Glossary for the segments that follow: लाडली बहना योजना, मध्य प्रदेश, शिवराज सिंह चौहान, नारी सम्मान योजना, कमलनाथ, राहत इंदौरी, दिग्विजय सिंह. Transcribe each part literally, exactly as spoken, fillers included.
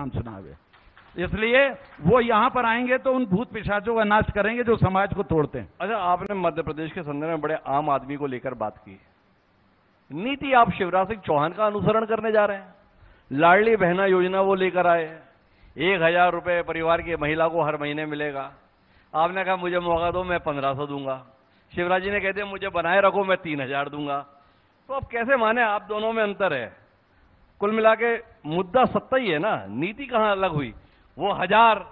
नाम सुनावे। इसलिए वो यहाँ पर आएंगे तो उन भूत पिशाचों का नाश करेंगे जो समाज को तोड़ते हैं। अच्छा, आपने मध्य प्रदेश के संदर्भ में बड़े आम आदमी को लेकर बात की। नीति आप शिवराज सिंह चौहान का अनुसरण करने जा रहे हैं। लाडली बहना योजना वो लेकर आए, एक हजार रुपये परिवार की महिला को हर महीने मिलेगा। आपने कहा मुझे मौका दो, मैं पंद्रह सौ दूंगा। शिवराज जी ने कहते मुझे बनाए रखो, मैं तीन हजार दूंगा। तो आप कैसे माने, आप दोनों में अंतर है। कुल मिला के मुद्दा सत्ता ही है ना, नीति कहाँ अलग हुई। वो हजार,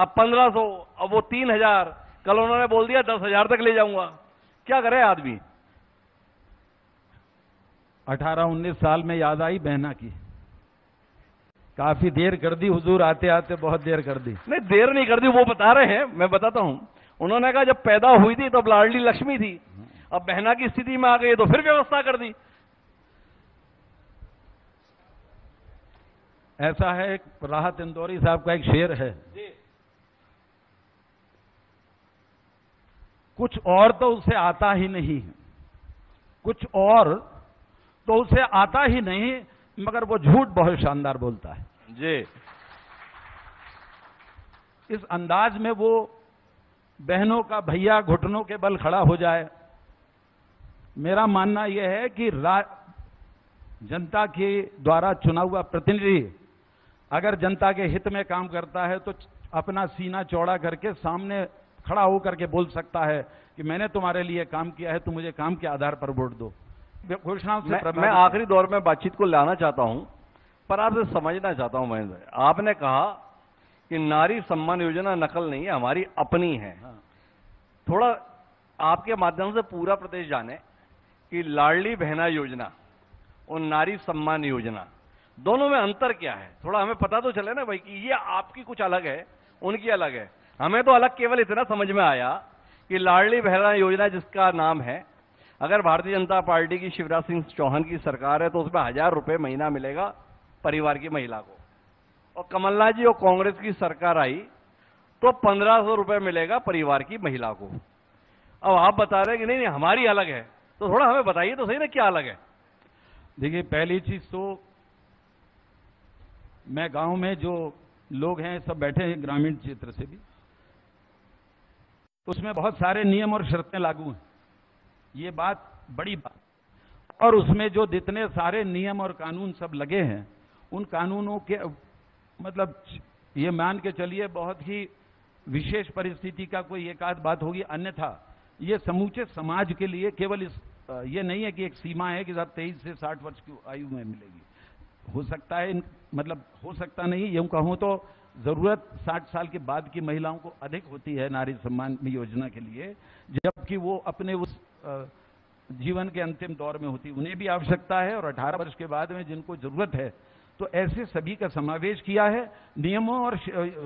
आप पंद्रह सौ, अब वो तीन हजार, कल उन्होंने बोल दिया दस हजार तक ले जाऊंगा। क्या करे आदमी। अठारह उन्नीस साल में याद आई बहना की, काफी देर कर दी हुजूर, आते आते बहुत देर कर दी। नहीं, देर नहीं कर दी, वो बता रहे हैं, मैं बताता हूं। उन्होंने कहा जब पैदा हुई थी तब तो लाडली लक्ष्मी थी, अब बहना की स्थिति में आ गई तो फिर व्यवस्था कर दी। ऐसा है, एक राहत इंदौरी साहब का एक शेर है जी। कुछ और तो उसे आता ही नहीं, कुछ और तो उसे आता ही नहीं, मगर वो झूठ बहुत शानदार बोलता है जी। इस अंदाज में वो बहनों का भैया घुटनों के बल खड़ा हो जाए। मेरा मानना यह है कि जनता के द्वारा चुना हुआ प्रतिनिधि अगर जनता के हित में काम करता है तो अपना सीना चौड़ा करके सामने खड़ा होकर के बोल सकता है कि मैंने तुम्हारे लिए काम किया है, तुम मुझे काम के आधार पर वोट दो। घोषणाओं से मैं, मैं आखिरी दौर में बातचीत को लाना चाहता हूं, पर आपसे समझना चाहता हूं महेंद्र। आपने कहा कि नारी सम्मान योजना नकल नहीं है, हमारी अपनी है। हाँ। थोड़ा आपके माध्यम से पूरा प्रदेश जाने कि लाडली बहना योजना और नारी सम्मान योजना दोनों में अंतर क्या है, थोड़ा हमें पता तो चले ना भाई कि ये आपकी कुछ अलग है, उनकी अलग है। हमें तो अलग केवल इतना समझ में आया कि लाडली बहना योजना जिसका नाम है, अगर भारतीय जनता पार्टी की शिवराज सिंह चौहान की सरकार है तो उसमें हजार रुपये महीना मिलेगा परिवार की महिला को, और कमलनाथ जी और कांग्रेस की सरकार आई तो पंद्रह सौ रुपये मिलेगा परिवार की महिला को। अब आप बता रहे हैं कि नहीं नहीं हमारी अलग है, तो थोड़ा हमें बताइए तो सही ना क्या अलग है। देखिए, पहली चीज तो मैं गांव में जो लोग हैं सब बैठे हैं, ग्रामीण क्षेत्र से भी, तो उसमें बहुत सारे नियम और शर्तें लागू हैं, ये बात बड़ी बात। और उसमें जो जितने सारे नियम और कानून सब लगे हैं उन कानूनों के मतलब ये मान के चलिए बहुत ही विशेष परिस्थिति का कोई एक आध बात होगी, अन्यथा ये समूचे समाज के लिए केवल इस ये नहीं है कि एक सीमा है कि साहब तेईस से साठ वर्ष की आयु में मिलेगी। हो सकता है, मतलब हो सकता नहीं, यूं कहूं तो जरूरत साठ साल के बाद की महिलाओं को अधिक होती है नारी सम्मान योजना के लिए, जबकि वो अपने उस जीवन के अंतिम दौर में होती, उन्हें भी आवश्यकता है, और अठारह वर्ष के बाद में जिनको जरूरत है। तो ऐसे सभी का समावेश किया है, नियमों और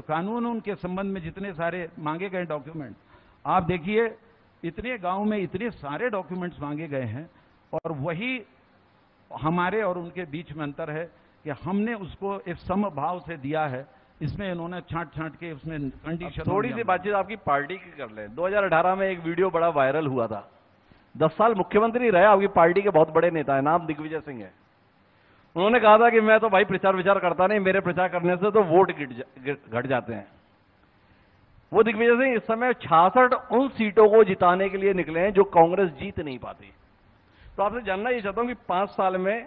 कानून उनके संबंध में जितने सारे मांगे गए डॉक्यूमेंट। आप देखिए इतने गांव में इतने सारे डॉक्यूमेंट्स मांगे गए हैं, और वही हमारे और उनके बीच में अंतर है कि हमने उसको एक समभाव से दिया है, इसमें इन्होंने छांट छांट के उसमें कंडीशन। थोड़ी सी बातचीत आपकी पार्टी की कर लें। दो हजार अठारह में एक वीडियो बड़ा वायरल हुआ था, दस साल मुख्यमंत्री रहे आपकी पार्टी के बहुत बड़े नेता है, नाम दिग्विजय सिंह है। उन्होंने कहा था कि मैं तो भाई प्रचार विचार करता नहीं, मेरे प्रचार करने से तो वोट घट जाते हैं। वो दिग्विजय सिंह इस समय छियासठ उन सीटों को जिताने के लिए निकले हैं जो कांग्रेस जीत नहीं पाती। तो आपसे जानना ये चाहता हूं कि पांच साल में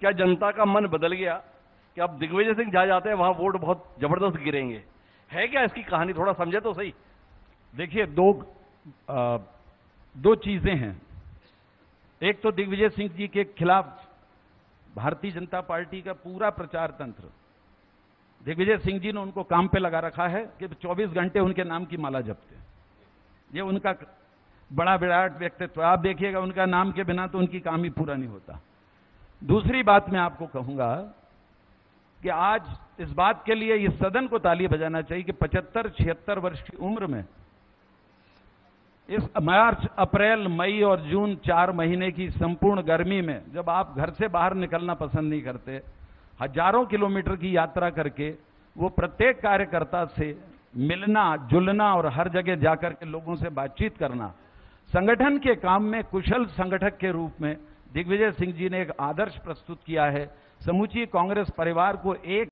क्या जनता का मन बदल गया कि आप दिग्विजय सिंह जहां जाते हैं वहां वोट बहुत जबरदस्त गिरेंगे, है क्या इसकी कहानी, थोड़ा समझे तो सही। देखिए, दो आ, दो चीजें हैं। एक तो दिग्विजय सिंह जी के खिलाफ भारतीय जनता पार्टी का पूरा प्रचार तंत्र, दिग्विजय सिंह जी ने उनको काम पे लगा रखा है कि चौबीस घंटे उनके नाम की माला जपते, ये उनका बड़ा विराट व्यक्तित्व। आप देखिएगा उनका नाम के बिना तो उनकी काम ही पूरा नहीं होता। दूसरी बात मैं आपको कहूंगा कि आज इस बात के लिए इस सदन को ताली बजाना चाहिए कि पचहत्तर छिहत्तर वर्ष की उम्र में इस मार्च अप्रैल मई और जून चार महीने की संपूर्ण गर्मी में जब आप घर से बाहर निकलना पसंद नहीं करते, हजारों किलोमीटर की यात्रा करके वो प्रत्येक कार्यकर्ता से मिलना जुलना और हर जगह जाकर के लोगों से बातचीत करना, संगठन के काम में कुशल संगठक के रूप में दिग्विजय सिंह जी ने एक आदर्श प्रस्तुत किया है। समूची कांग्रेस परिवार को एक